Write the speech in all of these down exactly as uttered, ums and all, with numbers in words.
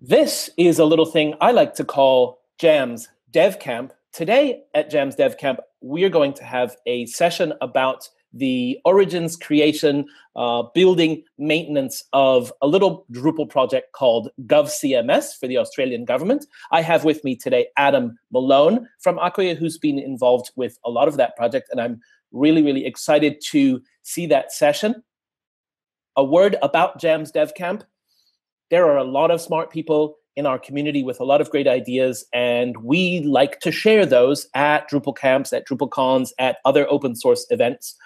This is a little thing I like to call Jams DevCamp. Today at Jams DevCamp, we're going to have a session about the origins, creation, uh, building, maintenance of a little Drupal project called GovCMS for the Australian government. I have with me today Adam Malone from Acquia, who's been involved with a lot of that project, and I'm really, really excited to see that session. A word about Jams DevCamp. There are a lot of smart people in our community with a lot of great ideas, and we like to share those at Drupal camps, at Drupal cons, at other open source events.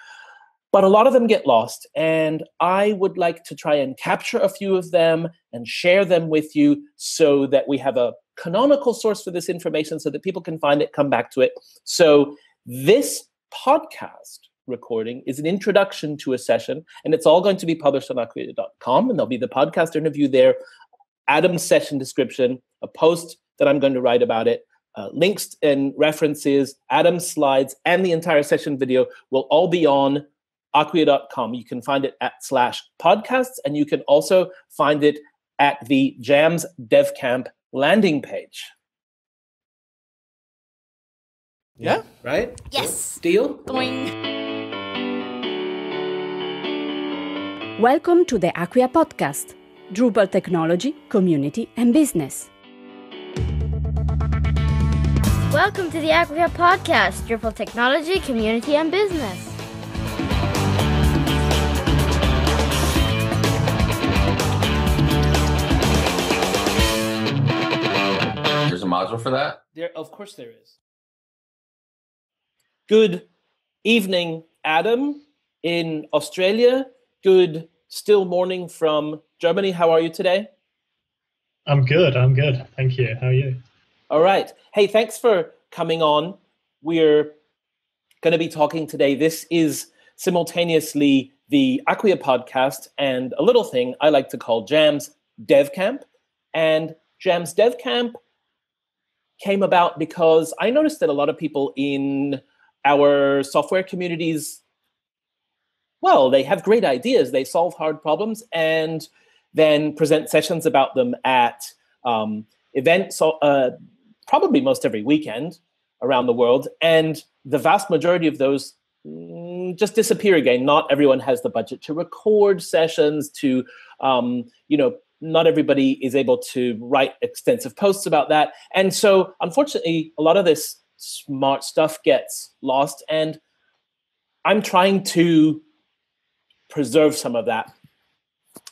But a lot of them get lost, and I would like to try and capture a few of them and share them with you so that we have a canonical source for this information so that people can find it, come back to it. So this podcast recording is an introduction to a session, and it's all going to be published on acquia dot com, and there'll be the podcast interview there, Adam's session description, a post that I'm going to write about it, uh, links and references, Adam's slides, and the entire session video will all be on acquia dot com. You can find it at slash podcasts, and you can also find it at the Jams DevCamp landing page. Yeah? yeah? Right? Yes. Deal? Boing. Welcome to the Acquia podcast, Drupal technology, community, and business. Welcome to the Acquia podcast, Drupal technology, community, and business. There's a module for that? There, of course there is. Good evening, Adam, in Australia. Good still morning from Germany. How are you today? I'm good. I'm good. Thank you. How are you? All right. Hey, thanks for coming on. We're going to be talking today. This is simultaneously the Acquia podcast and a little thing I like to call Jams DevCamp. And Jams DevCamp came about because I noticed that a lot of people in our software communities, well, they have great ideas, they solve hard problems, and then present sessions about them at um, events uh, probably most every weekend around the world. And the vast majority of those mm, just disappear again. Not everyone has the budget to record sessions, to, um, you know, not everybody is able to write extensive posts about that. And so, unfortunately, a lot of this smart stuff gets lost, and I'm trying to preserve some of that.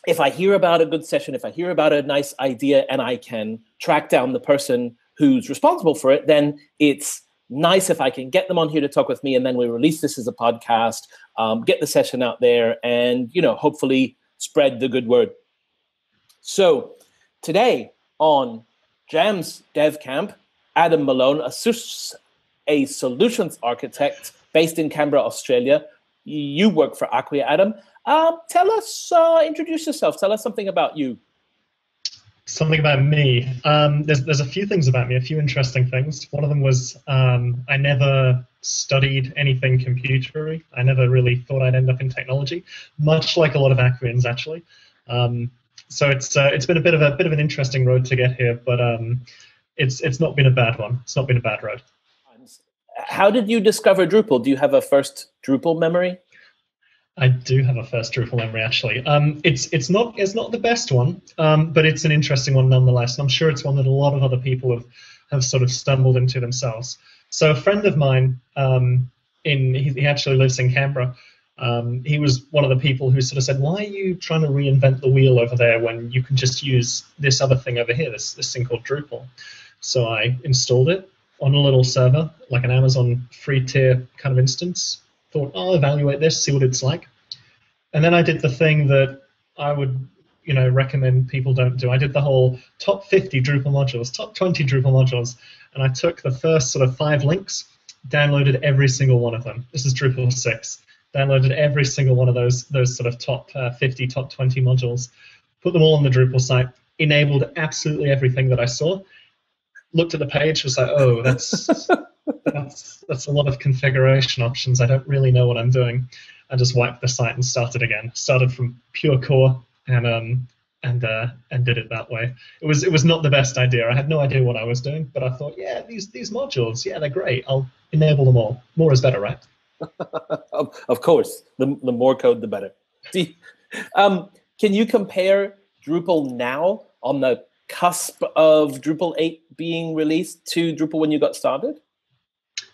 If I hear about a good session, if I hear about a nice idea and I can track down the person who's responsible for it, then it's nice if I can get them on here to talk with me, and then we release this as a podcast, um, get the session out there, and you know, hopefully spread the good word. So today on Jams DevCamp, Adam Malone, a, a solutions architect based in Canberra, Australia. You work for Acquia, Adam. Uh, tell us, uh, introduce yourself. Tell us something about you. Something about me. Um, there's, there's a few things about me, a few interesting things. One of them was um, I never studied anything computery. I never really thought I'd end up in technology, much like a lot of Acquians, actually. Um, so it's uh, it's been a bit of a bit of an interesting road to get here, but um, it's it's not been a bad one. It's not been a bad road. How did you discover Drupal? Do you have a first Drupal memory? I do have a first Drupal memory, actually. Um, it's it's not it's not the best one, um, but it's an interesting one nonetheless. And I'm sure it's one that a lot of other people have have sort of stumbled into themselves. So a friend of mine, um, in he, he actually lives in Canberra. Um, he was one of the people who sort of said, "Why are you trying to reinvent the wheel over there when you can just use this other thing over here? This this thing called Drupal." So I installed it on a little server, like an Amazon free tier kind of instance. Thought, I'll evaluate this, see what it's like. And then I did the thing that I would, you know, recommend people don't do. I did the whole top fifty Drupal modules, top twenty Drupal modules, and I took the first sort of five links, downloaded every single one of them. This is Drupal six. Downloaded every single one of those, those sort of top uh, fifty, top twenty modules, put them all on the Drupal site, enabled absolutely everything that I saw, looked at the page, was like, oh, that's, that's that's a lot of configuration options. I don't really know what I'm doing. I just wiped the site and started again. Started from pure core, and um, and uh, and did it that way. It was it was not the best idea. I had no idea what I was doing, but I thought, yeah, these these modules, yeah, they're great. I'll enable them all. More is better, right? Of course, the the more code, the better. See, um, can you compare Drupal now on the cusp of Drupal eight being released to Drupal when you got started?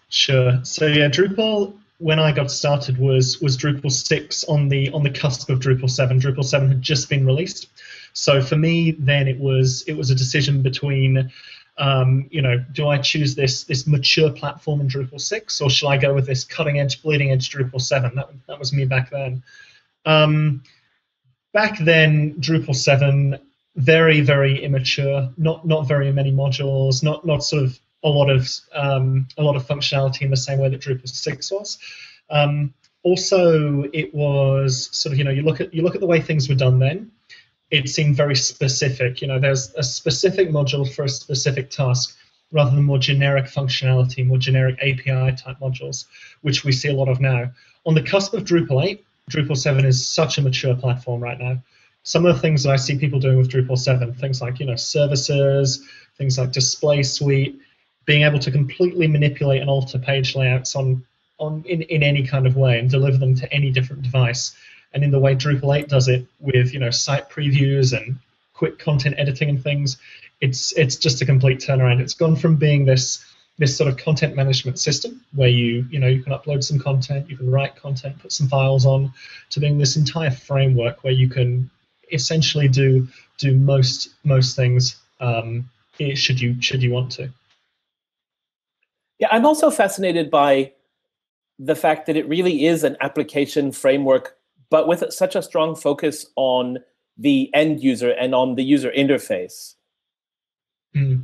Sure. So yeah, Drupal when I got started was was Drupal six on the on the cusp of Drupal seven. Drupal seven had just been released. So for me then it was it was a decision between um, you know, do I choose this this mature platform in Drupal six, or shall I go with this cutting edge, bleeding edge Drupal seven? That that was me back then. Um, back then Drupal seven, very very immature, not not very many modules, not not sort of a lot of um, a lot of functionality in the same way that Drupal six was. Um, also, it was sort of, you know, you look at you look at the way things were done then. It seemed very specific. You know, there's a specific module for a specific task, rather than more generic functionality, more generic A P I type modules, which we see a lot of now. On the cusp of Drupal eight, Drupal seven is such a mature platform right now. Some of the things that I see people doing with Drupal seven, things like, you know, services, things like Display Suite, being able to completely manipulate and alter page layouts on, on in, in any kind of way and deliver them to any different device. And in the way Drupal eight does it with, you know, site previews and quick content editing and things, it's it's just a complete turnaround. It's gone from being this this sort of content management system where you, you know, you can upload some content, you can write content, put some files on, to being this entire framework where you can essentially do do most most things um, should you should you want to. Yeah, I'm also fascinated by the fact that it really is an application framework, but with such a strong focus on the end user and on the user interface. Mm.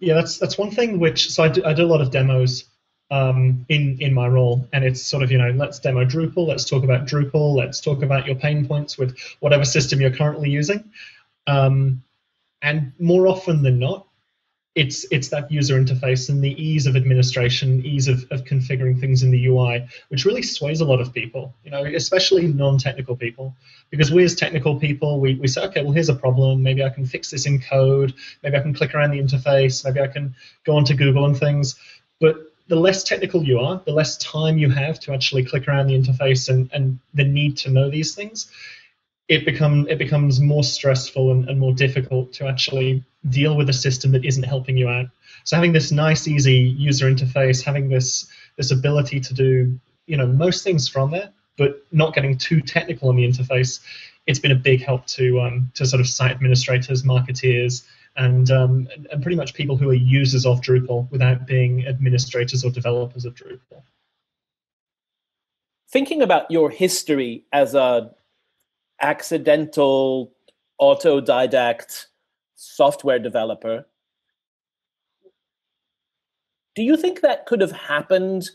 Yeah, that's that's one thing which, so I do, I do a lot of demos um, in, in my role, and it's sort of, you know, let's demo Drupal, let's talk about Drupal, let's talk about your pain points with whatever system you're currently using. Um, and more often than not, It's it's that user interface and the ease of administration, ease of, of configuring things in the U I, which really sways a lot of people, you know, especially non-technical people. Because we as technical people, we, we say, okay, well, here's a problem. Maybe I can fix this in code. Maybe I can click around the interface. Maybe I can go onto Google and things. But the less technical you are, the less time you have to actually click around the interface and, and the need to know these things, it become it becomes more stressful and, and more difficult to actually deal with a system that isn't helping you out. So having this nice, easy user interface, having this this ability to do, you know, most things from there, but not getting too technical on the interface, it's been a big help to um, to sort of site administrators, marketeers, and, um, and and pretty much people who are users of Drupal without being administrators or developers of Drupal. Thinking about your history as a accidental autodidact software developer, do you think that could have happened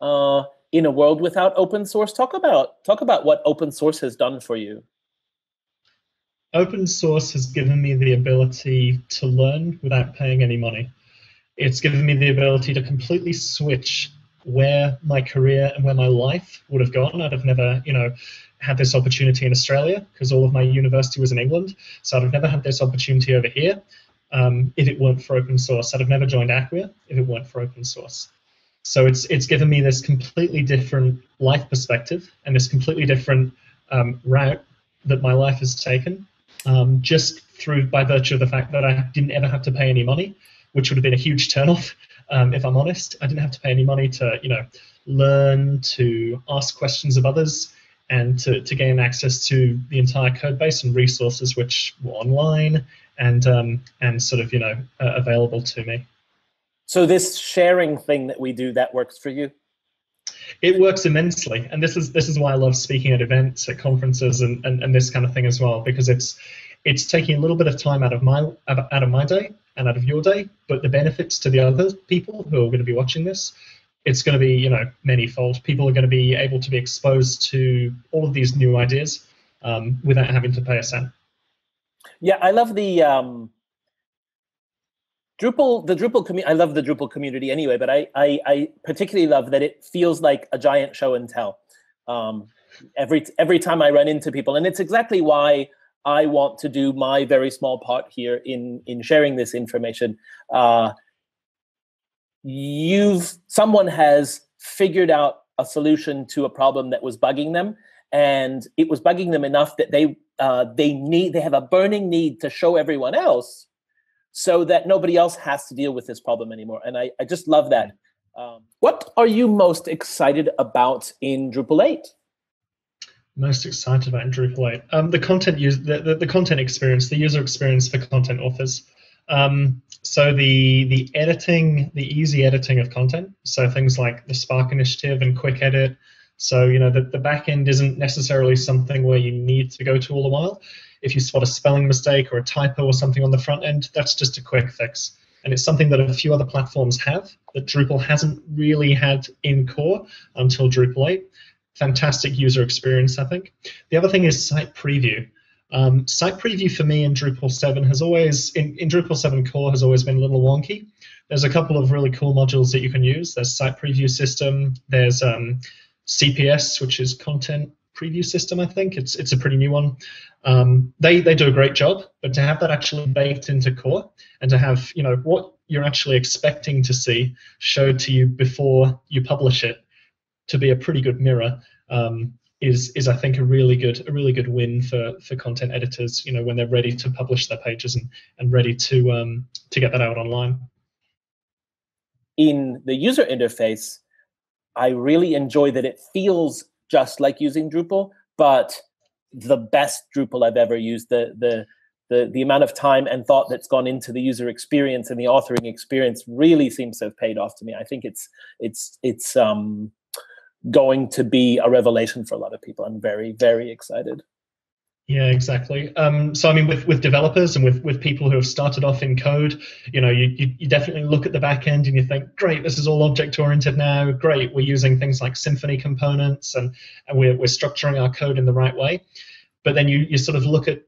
uh, in a world without open source? Talk about talk about what open source has done for you. Open source has given me the ability to learn without paying any money. It's given me the ability to completely switch where my career and where my life would have gone. I'd have never, you know, had this opportunity in Australia because all of my university was in England. So I'd have never had this opportunity over here um, if it weren't for open source. I'd have never joined Acquia if it weren't for open source. So it's it's given me this completely different life perspective and this completely different um, route that my life has taken um, just through by virtue of the fact that I didn't ever have to pay any money, which would have been a huge turnoff. Um, if I'm honest, I didn't have to pay any money to, you know, learn, to ask questions of others, and to, to gain access to the entire code base and resources which were online and um, and sort of, you know, uh, available to me. So this sharing thing that we do, that works for you? It works immensely, and this is this is why I love speaking at events, at conferences, and and, and this kind of thing as well, because it's it's taking a little bit of time out of my out of my day and out of your day, but the benefits to the other people who are going to be watching this, it's going to be, you know, many-fold. People are going to be able to be exposed to all of these new ideas um, without having to pay a cent. Yeah, I love the um, Drupal. The Drupal community. I love the Drupal community anyway, but I, I I particularly love that it feels like a giant show and tell. Um, every every time I run into people, and it's exactly why I want to do my very small part here in, in sharing this information. Uh, you've, someone has figured out a solution to a problem that was bugging them, and it was bugging them enough that they, uh, they need, they have a burning need to show everyone else so that nobody else has to deal with this problem anymore. And I, I just love that. Um, what are you most excited about in Drupal eight? Most excited about in Drupal eight? Um, the content use, the, the, the content experience, the user experience for content authors. Um, so the the editing, the easy editing of content. So things like the Spark initiative and quick edit. So you know the, the back end isn't necessarily something where you need to go to all the while. If you spot a spelling mistake or a typo or something on the front end, that's just a quick fix. And it's something that a few other platforms have that Drupal hasn't really had in core until Drupal eight. Fantastic user experience, I think. The other thing is site preview. Um, site preview for me in Drupal seven has always, in, in Drupal seven core, has always been a little wonky. There's a couple of really cool modules that you can use. There's Site Preview System. There's um, C P S, which is Content Preview System, I think. It's it's a pretty new one. Um, they they do a great job, but to have that actually baked into core and to have you know what you're actually expecting to see showed to you before you publish it, to be a pretty good mirror, um, is is I think a really good a really good win for for content editors. You know when they're ready to publish their pages and and ready to um, to get that out online. In the user interface, I really enjoy that it feels just like using Drupal, but the best Drupal I've ever used. The the the the amount of time and thought that's gone into the user experience and the authoring experience really seems to have paid off to me. I think it's it's it's um going to be a revelation for a lot of people. I'm very very excited. Yeah, exactly. Um, so I mean, with with developers and with with people who have started off in code, you know, you you, you definitely look at the back end and you think, great, this is all object oriented now. Great, we're using things like Symfony components and and we're we're structuring our code in the right way. But then you, you sort of look at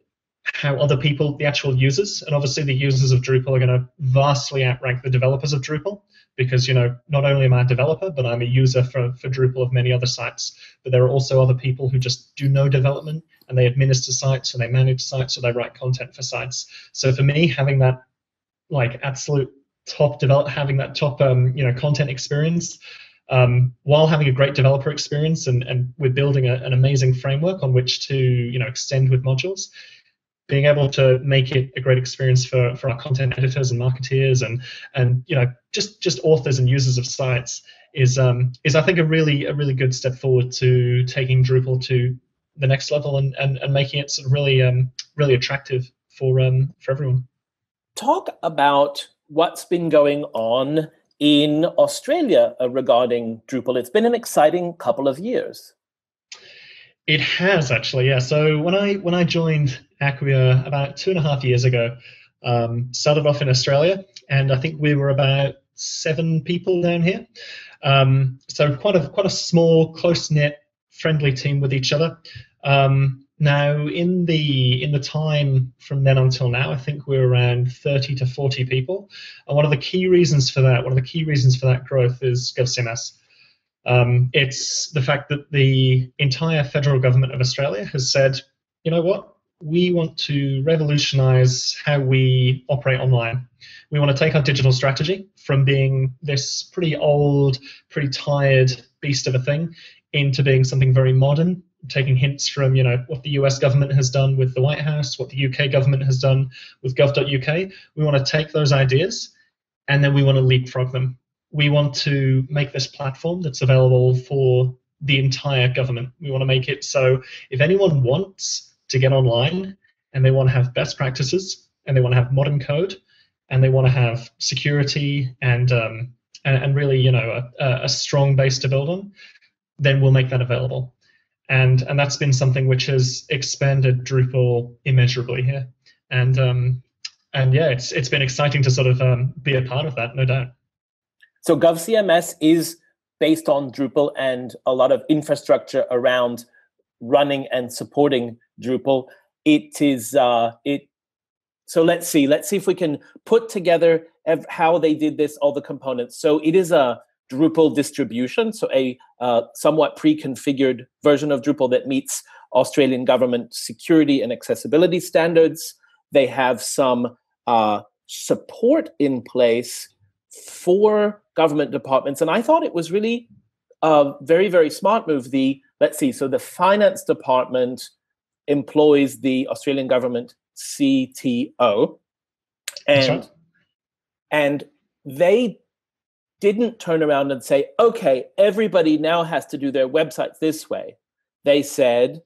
how other people, the actual users, and obviously the users of Drupal are going to vastly outrank the developers of Drupal because, you know, not only am I a developer, but I'm a user for, for Drupal of many other sites. But there are also other people who just do no development and they administer sites and they manage sites or they write content for sites. So for me, having that like absolute top develop, having that top, um, you know, content experience, Um, while having a great developer experience and, and we're building a, an amazing framework on which to you know extend with modules, being able to make it a great experience for, for our content editors and marketeers and and you know just just authors and users of sites is um, is I think a really a really good step forward to taking Drupal to the next level and and, and making it sort of really um, really attractive for um, for everyone. Talk about what's been going on in Australia uh, regarding Drupal. It's been an exciting couple of years. It has actually, yeah. So when I when I joined Acquia about two and a half years ago, um, started off in Australia, and I think we were about seven people down here. Um, so quite a quite a small, close knit, friendly team with each other. Um, now in the in the time from then until now, I think we're around thirty to forty people, and one of the key reasons for that one of the key reasons for that growth is GovCMS. Um, it's the fact that the entire federal government of Australia has said, you know what, we want to revolutionize how we operate online. We want to take our digital strategy from being this pretty old, pretty tired beast of a thing into being something very modern, taking hints from, you know, what the U S government has done with the White House, what the U K government has done with gov dot U K. We want to take those ideas and then we want to leapfrog them. We want to make this platform that's available for the entire government. We want to make it so if anyone wants to get online and they want to have best practices and they want to have modern code and they want to have security and um, and, and really, you know, a, a strong base to build on, then we'll make that available. And and that's been something which has expanded Drupal immeasurably here, and um, and yeah, it's it's been exciting to sort of um, be a part of that, no doubt. So GovCMS is based on Drupal and a lot of infrastructure around running and supporting Drupal. It is uh, it. So let's see, let's see if we can put together how they did this, all the components. So it is a Drupal distribution, so a uh, somewhat pre-configured version of Drupal that meets Australian government security and accessibility standards. They have some uh, support in place for government departments. And I thought it was really a very, very smart move. The, let's see, so the finance department employs the Australian government C T O. And, right. and they didn't turn around and say, okay, everybody now has to do their websites this way. They said,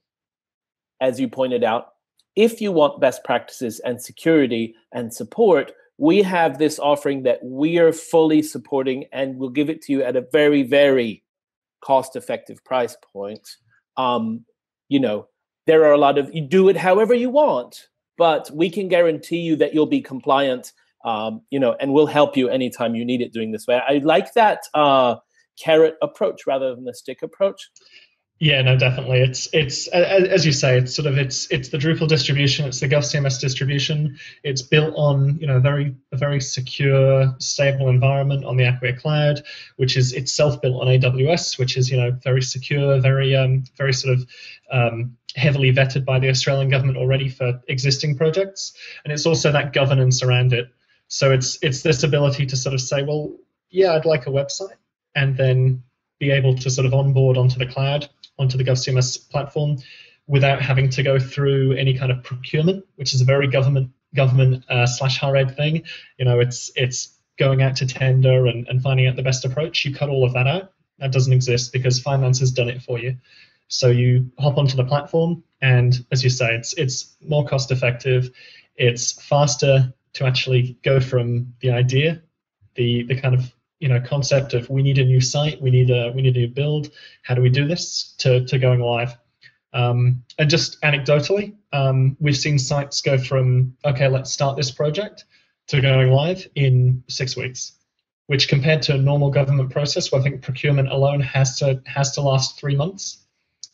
as you pointed out, if you want best practices and security and support, we have this offering that we are fully supporting, and we'll give it to you at a very, very cost-effective price point. Um, you know, there are a lot of, you do it however you want, but we can guarantee you that you'll be compliant, um, you know, and we'll help you anytime you need it doing this way. I like that uh, carrot approach rather than the stick approach. Yeah, no, definitely. It's it's as you say. It's sort of it's it's the Drupal distribution. It's the GovCMS distribution. It's built on you know very a very secure, stable environment on the Acquia cloud, which is itself built on A W S, which is you know very secure, very um very sort of um heavily vetted by the Australian government already for existing projects. And it's also that governance around it. So it's it's this ability to sort of say, well, yeah, I'd like a website, and then be able to sort of onboard onto the cloud, onto the GovCMS platform, without having to go through any kind of procurement, which is a very government government uh, slash higher ed thing. You know, it's it's going out to tender and, and finding out the best approach. You cut all of that out. That doesn't exist because finance has done it for you. So you hop onto the platform, and as you say, it's it's more cost effective. It's faster to actually go from the idea, the the kind of you know, concept of we need a new site, we need a we need a new build. How do we do this? To to going live, um, and just anecdotally, um, we've seen sites go from okay, let's start this project to going live in six weeks, which compared to a normal government process, where I think procurement alone has to has to last three months.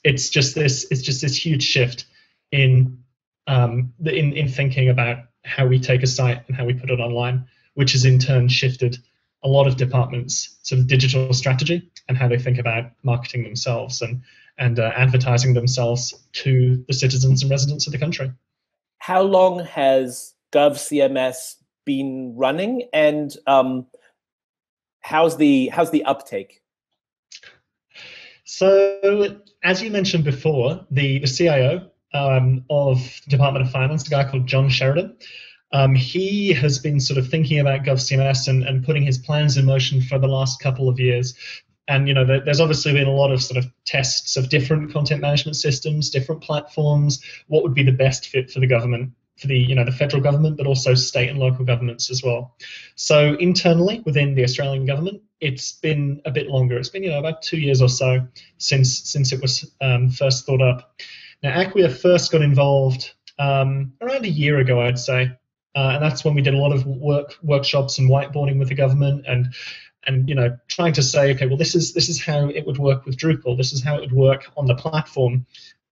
It's just this it's just this huge shift in um, the, in in thinking about how we take a site and how we put it online, which has in turn shifted a lot of departments' sort of digital strategy and how they think about marketing themselves and and uh, advertising themselves to the citizens and residents of the country. How long has GovCMS been running, and um, how's the how's the uptake? So, as you mentioned before, the the C I O um, of the Department of Finance, a guy called John Sheridan. Um, he has been sort of thinking about GovCMS and, and putting his plans in motion for the last couple of years. And, you know, there, there's obviously been a lot of sort of tests of different content management systems, different platforms, what would be the best fit for the government, for the, you know, the federal government, but also state and local governments as well. So internally within the Australian government, it's been a bit longer. It's been, you know, about two years or so since, since it was um, first thought up. Now, Acquia first got involved um, around a year ago, I'd say. Uh, and that's when we did a lot of work workshops and whiteboarding with the government and and you know trying to say, okay, well this is this is how it would work with Drupal, this is how it would work on the platform,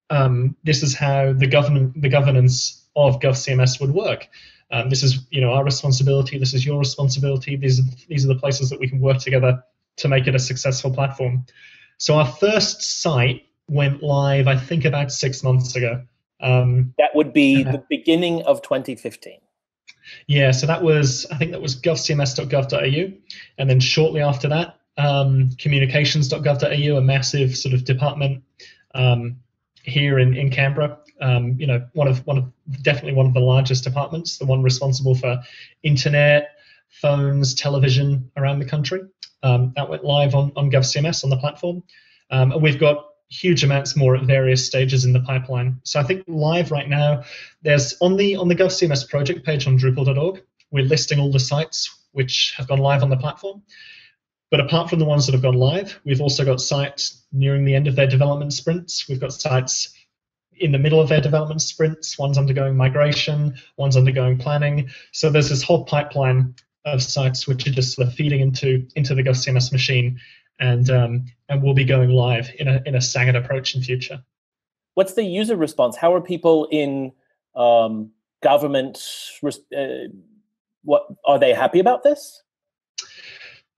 um, this is how the government the governance of GovCMS would work. Um, this is you know our responsibility, this is your responsibility, these are these are the places that we can work together to make it a successful platform. So our first site went live, I think, about six months ago. Um, that would be uh, the beginning of twenty fifteen. Yeah, so that was, I think that was govcms dot gov dot a u, and then shortly after that, um, communications dot gov dot a u, a massive sort of department um, here in in Canberra. Um, you know, one of one of definitely one of the largest departments, the one responsible for internet, phones, television around the country. Um, that went live on on GovCMS on the platform, um, and we've got huge amounts more at various stages in the pipeline. So I think live right now, there's on the on the GovCMS project page on Drupal dot org, we're listing all the sites which have gone live on the platform. But apart from the ones that have gone live, we've also got sites nearing the end of their development sprints. We've got sites in the middle of their development sprints, one's undergoing migration, one's undergoing planning. So there's this whole pipeline of sites which are just sort of feeding into, into the GovCMS machine. And um, and we'll be going live in a in a staggered approach in future. What's the user response? How are people in um, government? Uh, what are they happy about this?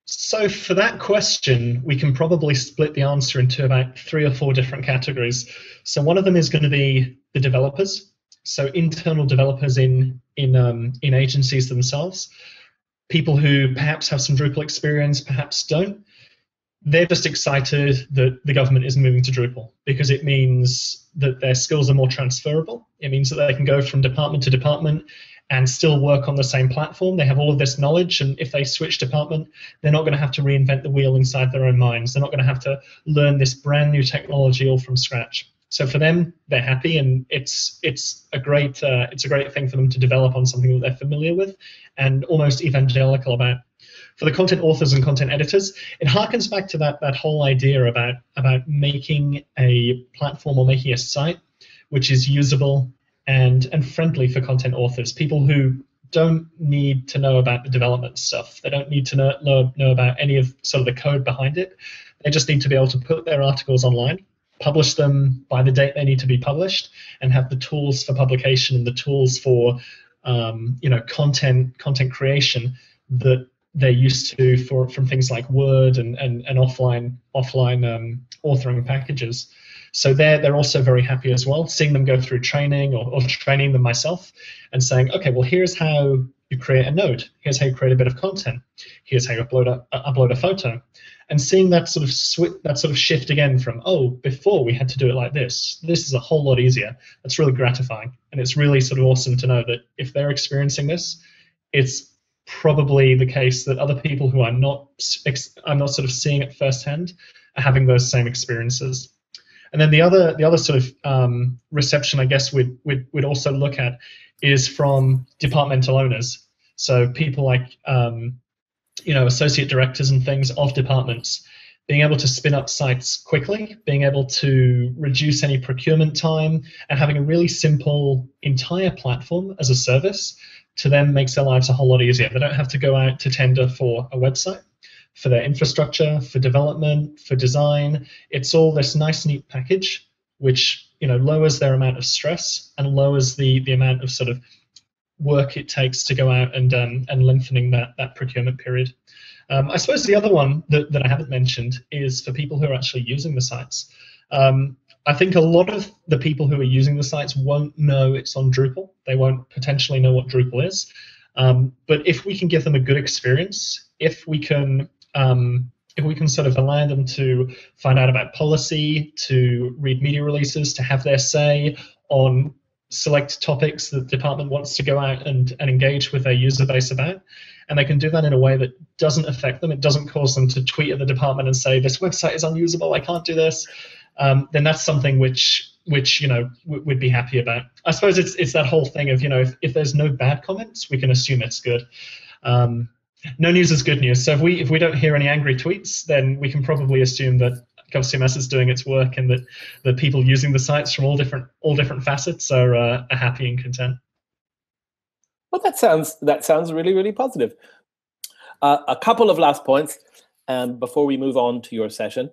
So for that question, we can probably split the answer into about three or four different categories. So one of them is going to be the developers, so internal developers in in um, in agencies themselves, people who perhaps have some Drupal experience, perhaps don't. They're just excited that the government is moving to Drupal because it means that their skills are more transferable. It means that they can go from department to department and still work on the same platform. They have all of this knowledge, and if they switch department, they're not going to have to reinvent the wheel inside their own minds. They're not going to have to learn this brand new technology all from scratch. So for them, they're happy, and it's it's a great uh, it's a great thing for them to develop on something that they're familiar with and almost evangelical about. For the content authors and content editors, it harkens back to that that whole idea about about making a platform or making a site which is usable and and friendly for content authors, people who don't need to know about the development stuff. They don't need to know know, know about any of sort of the code behind it. They just need to be able to put their articles online, publish them by the date they need to be published, and have the tools for publication and the tools for um, you know content content creation that they're used to for, from things like Word and, and, and offline offline um, authoring packages. So they're, they're also very happy as well, seeing them go through training or, or training them myself and saying, okay, well, here's how you create a node. Here's how you create a bit of content. Here's how you upload a, uh, upload a photo. And seeing that sort of sw- that sort of shift again from, oh, before we had to do it like this. This is a whole lot easier. That's really gratifying. And it's really sort of awesome to know that if they're experiencing this, it's probably the case that other people who are not I'm not sort of seeing it firsthand are having those same experiences. And then the other the other sort of um, reception, I guess, we'd, we'd we'd also look at is from departmental owners. So people like um, you know associate directors and things of departments, being able to spin up sites quickly, being able to reduce any procurement time, and having a really simple entire platform as a service. To them makes their lives a whole lot easier. They don't have to go out to tender for a website, for their infrastructure, for development, for design. It's all this nice, neat package, which you know lowers their amount of stress and lowers the the amount of sort of work it takes to go out and um, and lengthening that that procurement period. Um, I suppose the other one that, that I haven't mentioned is for people who are actually using the sites. Um, I think a lot of the people who are using the sites won't know it's on Drupal. They won't potentially know what Drupal is. Um, but if we can give them a good experience, if we can um, if we can sort of allow them to find out about policy, to read media releases, to have their say on select topics that the department wants to go out and, and engage with their user base about, and they can do that in a way that doesn't affect them, it doesn't cause them to tweet at the department and say, this website is unusable, I can't do this. Um, then that's something which, which you know, w we'd be happy about. I suppose it's it's that whole thing of, you know, if, if there's no bad comments, we can assume it's good. Um, no news is good news. So if we if we don't hear any angry tweets, then we can probably assume that GovCMS is doing its work and that the people using the sites from all different all different facets are uh, are happy and content. Well, that sounds that sounds really really positive. Uh, a couple of last points um, before we move on to your session.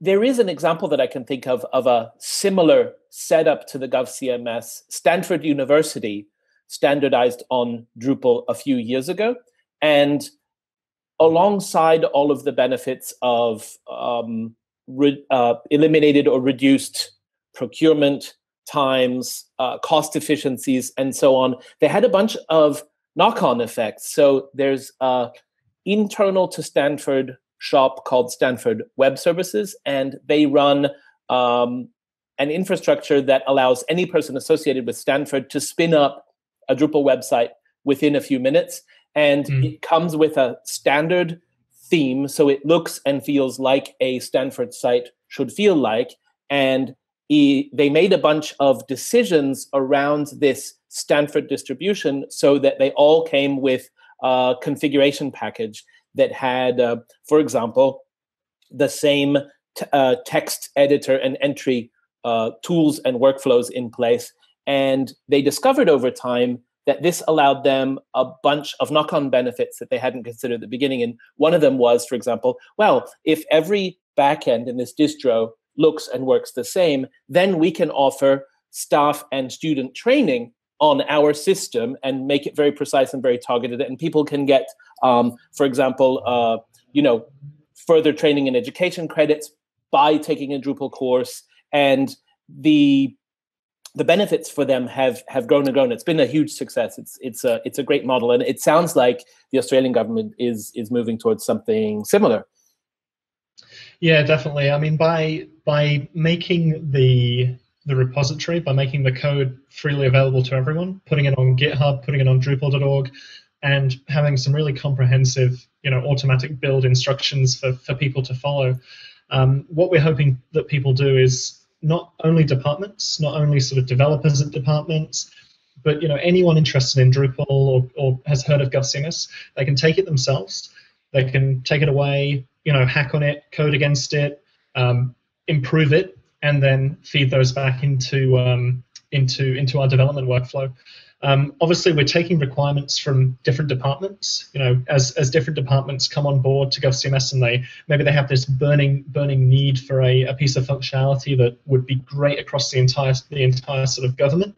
There is an example that I can think of of a similar setup to the GovCMS. Stanford University standardized on Drupal a few years ago. And alongside all of the benefits of um, re uh, eliminated or reduced procurement times, uh, cost efficiencies, and so on, they had a bunch of knock-on effects. So there's uh, internal to Stanford shop called Stanford Web Services, and they run um, an infrastructure that allows any person associated with Stanford to spin up a Drupal website within a few minutes. And mm. it comes with a standard theme, so it looks and feels like a Stanford site should feel like. And e they made a bunch of decisions around this Stanford distribution so that they all came with a configuration package that had, uh, for example, the same t uh, text editor and entry uh, tools and workflows in place. And they discovered over time that this allowed them a bunch of knock-on benefits that they hadn't considered at the beginning. And one of them was, for example, well, if every backend in this distro looks and works the same, then we can offer staff and student training on our system and make it very precise and very targeted. And people can get, um, for example, uh, you know, further training and education credits by taking a Drupal course. And the the benefits for them have have grown and grown. It's been a huge success. It's it's a it's a great model, and it sounds like the Australian government is is moving towards something similar. Yeah, definitely. I mean, by by making the the repository, by making the code freely available to everyone, putting it on GitHub, putting it on Drupal dot org, and having some really comprehensive, you know, automatic build instructions for for people to follow. Um, what we're hoping that people do is not only departments, not only sort of developers at departments, but, you know, anyone interested in Drupal or, or has heard of GovCMS, they can take it themselves. They can take it away, you know, hack on it, code against it, um, improve it, and then feed those back into um, into into our development workflow. Um, obviously, we're taking requirements from different departments. You know, as as different departments come on board to GovCMS, and they maybe they have this burning burning need for a, a piece of functionality that would be great across the entire the entire sort of government.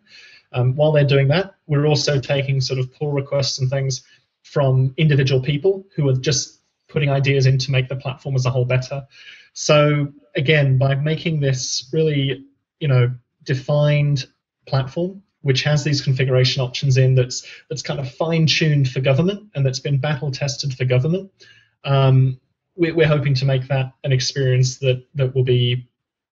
Um, while they're doing that, we're also taking sort of pull requests and things from individual people who are just putting ideas in to make the platform as a whole better. So again, by making this really, you know, defined platform, which has these configuration options in, that's that's kind of fine-tuned for government and that's been battle-tested for government. Um, we, we're hoping to make that an experience that that will be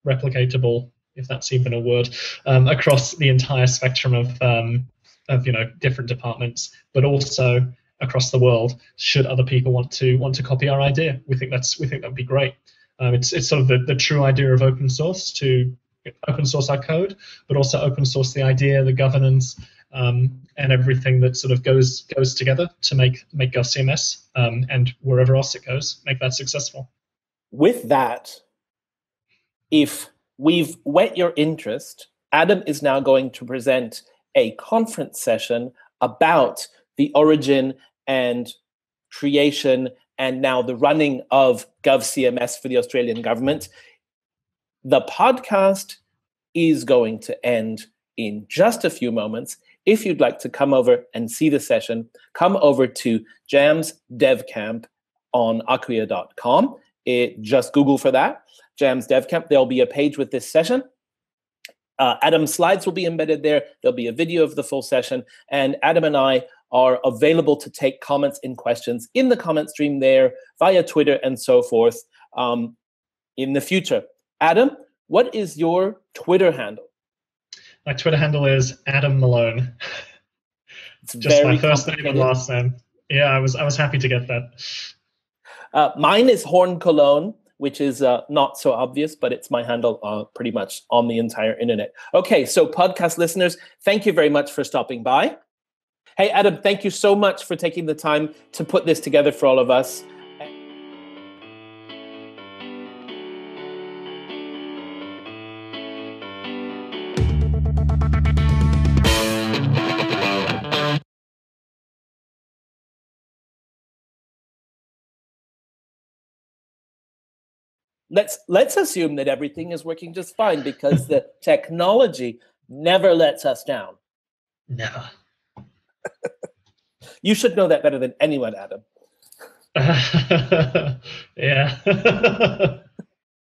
replicatable, if that's even a word, um, across the entire spectrum of um, of you know different departments, but also across the world. Should other people want to want to copy our idea, we think that's we think that'd be great. Um, it's it's sort of the the true idea of open source, to open source our code, but also open source the idea, the governance, um, and everything that sort of goes goes together to make make GovCMS, um, and wherever else it goes, make that successful. With that, if we've whet your interest, Adam is now going to present a conference session about the origin and creation and now the running of GovCMS for the Australian government. The podcast is going to end in just a few moments. If you'd like to come over and see the session, come over to Jams DevCamp on acquia dot com. It, just Google for that, Jams DevCamp. There'll be a page with this session. Uh, Adam's slides will be embedded there. There'll be a video of the full session. And Adam and I are available to take comments and questions in the comment stream there, via Twitter and so forth, um, in the future. Adam, what is your Twitter handle? My Twitter handle is Adam Malone. It's just my first name and last name. Yeah, I was I was happy to get that. Uh, mine is Horn Cologne, which is uh, not so obvious, but it's my handle uh, pretty much on the entire internet. Okay, so podcast listeners, thank you very much for stopping by. Hey, Adam, thank you so much for taking the time to put this together for all of us. Let's let's assume that everything is working just fine, because the technology never lets us down. Never. You should know that better than anyone, Adam. Yeah.